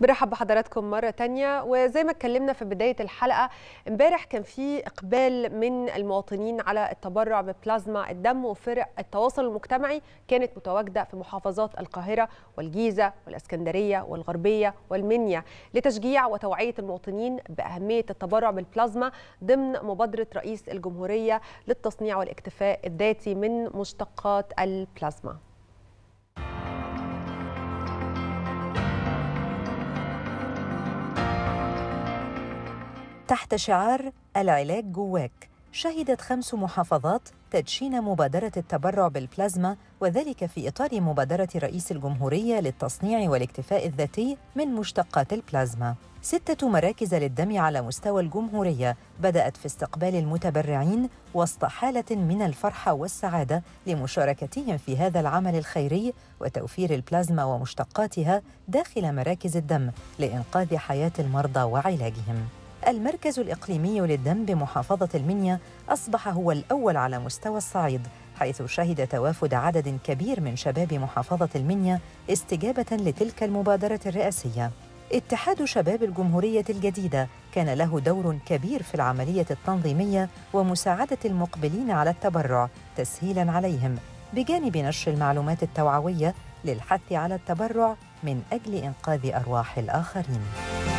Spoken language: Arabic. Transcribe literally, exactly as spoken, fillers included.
برحب بحضراتكم مرة تانية. وزي ما اتكلمنا في بداية الحلقة امبارح كان في إقبال من المواطنين على التبرع ببلازما الدم، وفرق التواصل المجتمعي كانت متواجدة في محافظات القاهرة والجيزة والإسكندرية والغربية والمنيا لتشجيع وتوعية المواطنين بأهمية التبرع بالبلازما ضمن مبادرة رئيس الجمهورية للتصنيع والاكتفاء الذاتي من مشتقات البلازما. تحت شعار العلاج جواك شهدت خمس محافظات تدشين مبادرة التبرع بالبلازما، وذلك في إطار مبادرة رئيس الجمهورية للتصنيع والاكتفاء الذاتي من مشتقات البلازما. ستة مراكز للدم على مستوى الجمهورية بدأت في استقبال المتبرعين وسط حالة من الفرحة والسعادة لمشاركتهم في هذا العمل الخيري وتوفير البلازما ومشتقاتها داخل مراكز الدم لإنقاذ حياة المرضى وعلاجهم. المركز الإقليمي للدم بمحافظة المنيا أصبح هو الأول على مستوى الصعيد، حيث شهد توافد عدد كبير من شباب محافظة المنيا استجابة لتلك المبادرة الرئاسية. اتحاد شباب الجمهورية الجديدة كان له دور كبير في العملية التنظيمية ومساعدة المقبلين على التبرع تسهيلاً عليهم، بجانب نشر المعلومات التوعوية للحث على التبرع من أجل إنقاذ أرواح الآخرين.